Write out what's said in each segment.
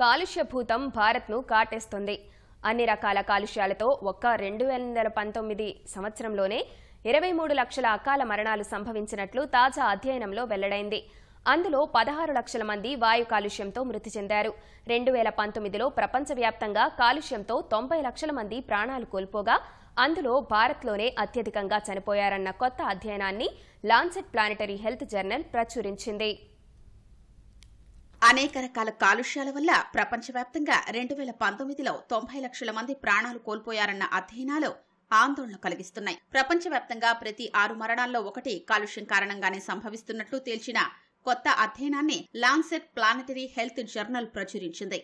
కాలుష్య భూతం భారత్ను కాటేస్తుంది. అన్ని రకాల కాలుష్యాలతో ఒక్క 2019 సంవత్సరంలోనే 23 లక్షల అకాల మరణాలు సంభవించినట్లు తాజా అధ్యయనంలో వెల్లడైంది. అందులో 16 లక్షల మంది వాయు కాలుష్యంతో మృతి చెందారు. 2019లో ప్రపంచవ్యాప్తంగా కాలుష్యంతో 90 లక్షల మంది ప్రాణాలు కోల్పోగా అందులో భారత్లోనే అత్యధికంగా చనిపోయారన్న కొత్త అధ్యయనాన్ని లాన్సెట్ ప్లానెటరీ హెల్త్ జర్నల్ ప్రచురించింది. అనేక రకాల కాలుష్యాల వల్ల ప్రపంచవ్యాప్తంగా 2019లో 90 లక్షల మంది ప్రాణాలు కోల్పోయారన్న అధ్యయనాలు ఆందోళన కలిగిస్తున్నాయి. ప్రపంచవ్యాప్తంగా ప్రతి 6 మరణాల్లో ఒకటి కాలుష్యం కారణంగానే సంభవిస్తున్నట్లు తేల్చిన కొత్త అధ్యయనాన్ని లాన్సెట్ ప్లానెటరీ హెల్త్ జర్నల్ ప్రచురించింది.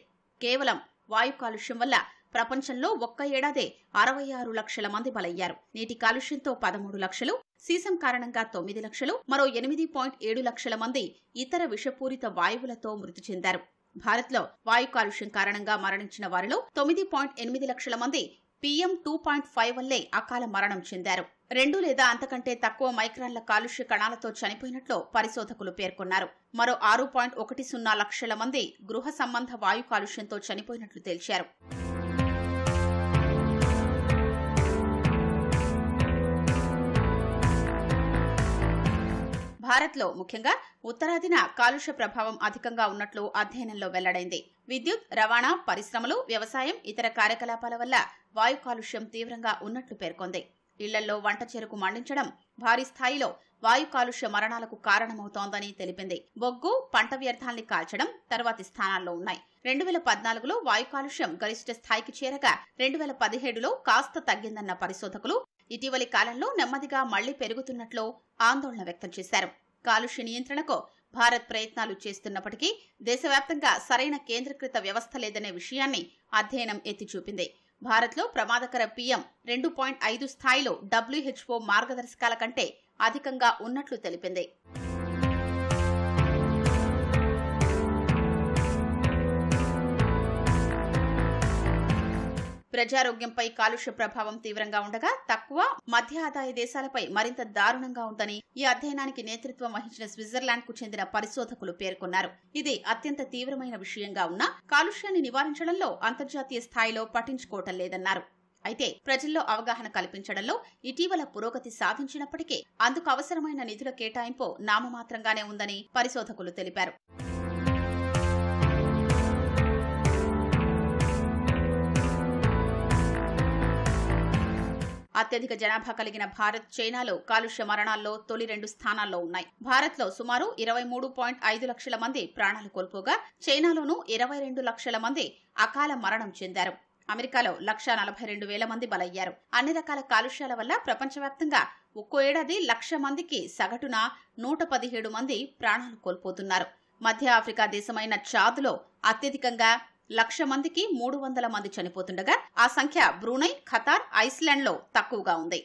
కేవలం వాయు కాలుష్యం వల్ల ప్రపంచంలో ఒక్క ఏడాదే 66 లక్షల మంది బలయ్యారు. నీటి కాలుష్యంతో 13 లక్షలు, సీసం కారణంగా 9 లక్షలు, మరో 8.7 లక్షల మంది ఇతర విషపూరిత వాయువులతో మృతి చెందారు. భారత్లో వాయు కాలుష్యం కారణంగా మరణించిన వారిలో 9.8 లక్షల మంది PM 2.5 వల్లే అకాల మరణం చెందారు. 2 లేదా అంతకంటే తక్కువ మైక్రాన్ల కాలుష్య కణాలతో చనిపోయినట్లు పరిశోధకులు పేర్కొన్నారు. మరో 6.10 లక్షల మంది గృహ సంబంధ వాయు కాలుష్యంతో చనిపోయినట్లు తేల్చారు. భారత్లో ముఖ్యంగా ఉత్తరాదిన కాలుష్య ప్రభావం అధికంగా ఉన్నట్లు అధ్యయనంలో వెల్లడైంది. విద్యుత్, రవాణా, పరిశ్రమలు, వ్యవసాయం, ఇతర కార్యకలాపాల వల్ల వాయు కాలుష్యం తీవ్రంగా ఉన్నట్లు పేర్కొంది. ఇళ్లలో వంట చెరకు మండించడం భారీ స్థాయిలో వాయు కాలుష్య మరణాలకు కారణమవుతోందని తెలిపింది. బొగ్గు, పంట వ్యర్థాల్ని కాల్చడం తర్వాతి స్థానాల్లో ఉన్నాయి. 2014లో వాయు కాలుష్యం గరిష్ట స్థాయికి చేరగా 2017లో కాస్త తగ్గిందన్న పరిశోధకులు ఇటీవలి కాలంలో నెమ్మదిగా మళ్లీ పెరుగుతున్నట్లు ఆందోళన వ్యక్తం చేశారు. కాలుష్య నియంత్రణకు భారత్ ప్రయత్నాలు చేస్తున్నప్పటికీ దేశవ్యాప్తంగా సరైన కేంద్రీకృత వ్యవస్థ లేదనే విషయాన్ని అధ్యయనం ఎత్తి చూపింది. భారత్లో ప్రమాదకర PM 2.5 స్థాయిలో WHO మార్గదర్శకాల కంటే అధికంగా ఉన్నట్లు తెలిపింది. ప్రజారోగ్యంపై కాలుష్య ప్రభావం తీవ్రంగా ఉండగా తక్కువ, మధ్య ఆదాయ దేశాలపై మరింత దారుణంగా ఉందని ఈ అధ్యయనానికి నేతృత్వం వహించిన స్విట్జర్లాండ్ కు చెందిన పరిశోధకులు పేర్కొన్నారు. ఇది అత్యంత తీవ్రమైన విషయంగా ఉన్నా కాలుష్యాన్ని నివారించడంలో అంతర్జాతీయ స్థాయిలో పట్టించుకోవటం లేదన్నారు. అయితే ప్రజల్లో అవగాహన కల్పించడంలో ఇటీవల పురోగతి సాధించినప్పటికీ అందుకు అవసరమైన నిధుల కేటాయింపు నామమాత్రంగానే ఉందని పరిశోధకులు తెలిపారు. అత్యధిక జనాభా కలిగిన భారత్, చైనాలో కాలుష్య మరణాల్లో తొలి 2 స్థానాల్లో ఉన్నాయి. భారత్లో సుమారు 23.5 లక్షల మంది ప్రాణాలు కోల్పోగా చైనాలోనూ 22 లక్షల మంది అకాల మరణం చెందారు. అమెరికాలో 1,42,000 మంది బలయ్యారు. అన్ని రకాల కాలుష్యాల వల్ల ప్రపంచవ్యాప్తంగా ఒక్కో ఏడాది 1,00,000 మందికి సగటున 117 మంది ప్రాణాలు కోల్పోతున్నారు. మధ్య ఆఫ్రికా దేశమైన చాద్లో అత్యధికంగా 1,00,000 మందికి 300 మంది చనిపోతుండగా ఆ సంఖ్య బ్రూనై, ఖతార్, ఐస్లాండ్లో తక్కువగా ఉంది.